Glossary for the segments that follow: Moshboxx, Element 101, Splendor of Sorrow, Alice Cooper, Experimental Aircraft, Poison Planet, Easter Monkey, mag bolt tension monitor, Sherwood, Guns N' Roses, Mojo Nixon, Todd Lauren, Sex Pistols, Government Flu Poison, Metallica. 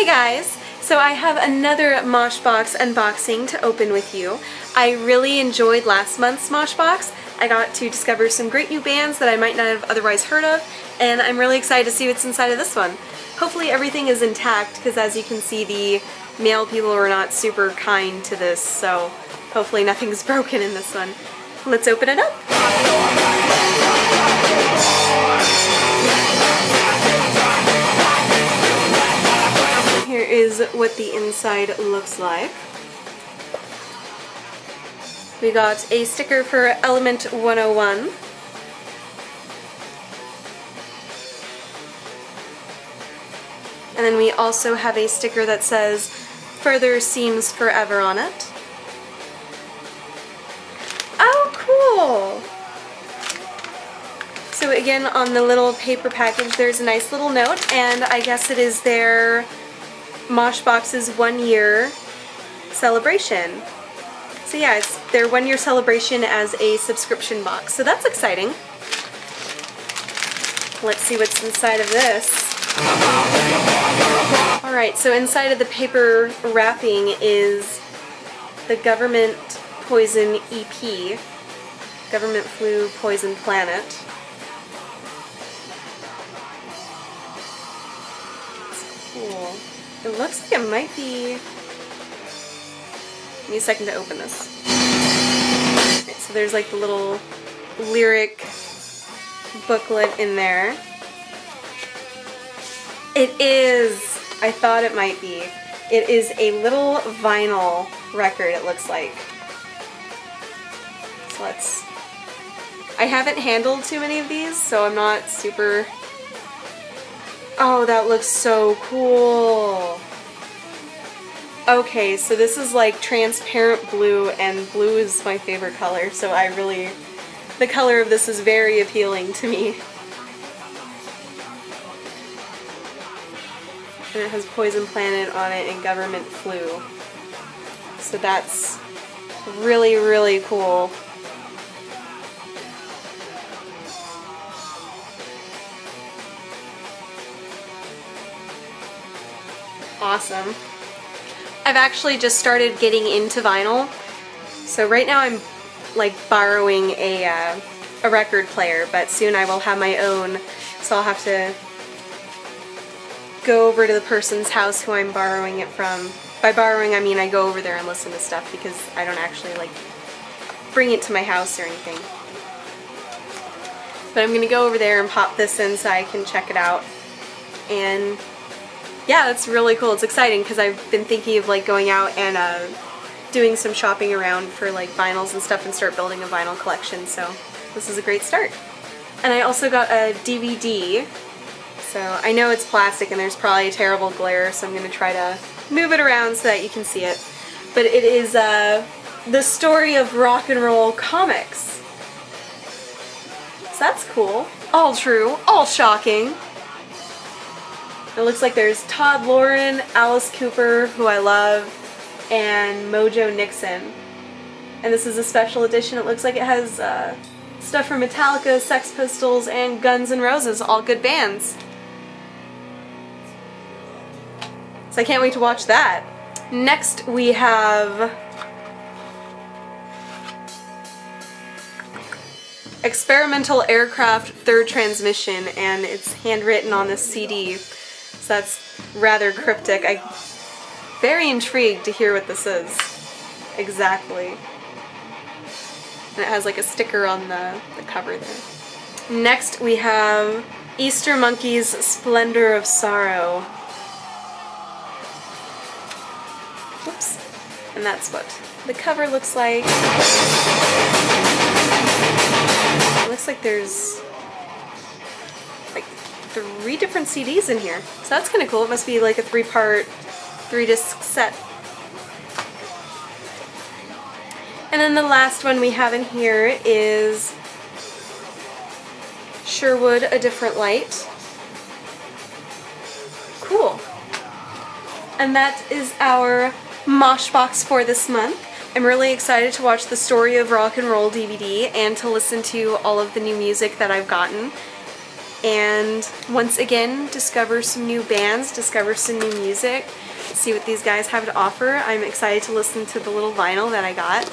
Hey guys! So I have another Moshboxx unboxing to open with you. I really enjoyed last month's Moshboxx. I got to discover some great new bands that I might not have otherwise heard of, and I'm really excited to see what's inside of this one. Hopefully everything is intact, because as you can see, the mail people were not super kind to this, so hopefully nothing's broken in this one. Let's open it up! Here is what the inside looks like. We got a sticker for Element 101. And then we also have a sticker that says, "Further Seems Forever" on it. Oh, cool! So again, on the little paper package, there's a nice little note, and I guess it is their Moshboxx's 1-year celebration. So yeah, it's their 1-year celebration as a subscription box, so that's exciting. Let's see what's inside of this. Alright, so inside of the paper wrapping is the Government Poison EP, Government Flu Poison Planet. It's cool. It looks like it might be... Give me a second to open this. Right, so there's like the little lyric booklet in there. It is! I thought it might be. It is a little vinyl record, it looks like. So let's... I haven't handled too many of these, so I'm not super... Oh, that looks so cool! Okay, so this is like transparent blue, and blue is my favorite color, so I really... The color of this is very appealing to me. And it has Poison Planet on it and Government Flu. So that's really, really cool. Awesome. I've actually just started getting into vinyl, so right now I'm like borrowing a record player, but soon I will have my own, so I'll have to go over to the person's house who I'm borrowing it from. By borrowing I mean I go over there and listen to stuff, because I don't actually like bring it to my house or anything. But I'm gonna go over there and pop this in so I can check it out. And yeah, that's really cool. It's exciting because I've been thinking of like going out and doing some shopping around for like vinyls and stuff and start building a vinyl collection, so this is a great start. And I also got a DVD, so I know it's plastic and there's probably a terrible glare, so I'm going to try to move it around so that you can see it. But it is the story of rock and roll comics. So that's cool. All true, all shocking. It looks like there's Todd Lauren, Alice Cooper, who I love, and Mojo Nixon. And this is a special edition. It looks like it has stuff from Metallica, Sex Pistols, and Guns N' Roses, all good bands. So I can't wait to watch that. Next we have Experimental Aircraft, Third Transmission, and it's handwritten on this CD. So that's rather cryptic. I'm very intrigued to hear what this is exactly. And it has like a sticker on the cover there. Next we have Easter Monkey's Splendor of Sorrow. Whoops. And that's what the cover looks like. It looks like there's... 3 different CDs in here. So that's kind of cool. It must be like a 3-disc set. And then the last one we have in here is Sherwood, A Different Light. Cool. And that is our Moshboxx for this month. I'm really excited to watch the Story of Rock and Roll DVD and to listen to all of the new music that I've gotten. and once again discover some new bands, discover some new music, see what these guys have to offer. I'm excited to listen to the little vinyl that I got,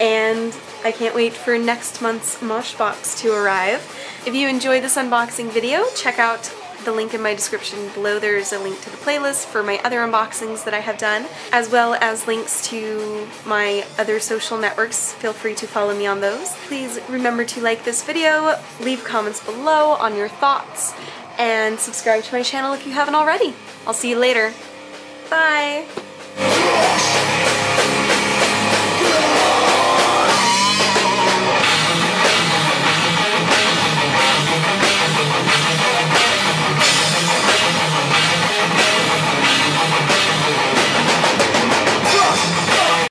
and I can't wait for next month's Moshboxx to arrive. If you enjoyed this unboxing video, check out the link in my description below. There's a link to the playlist for my other unboxings that I have done, as well as links to my other social networks. Feel free to follow me on those. Please remember to like this video, leave comments below on your thoughts, and subscribe to my channel if you haven't already. I'll see you later. Bye!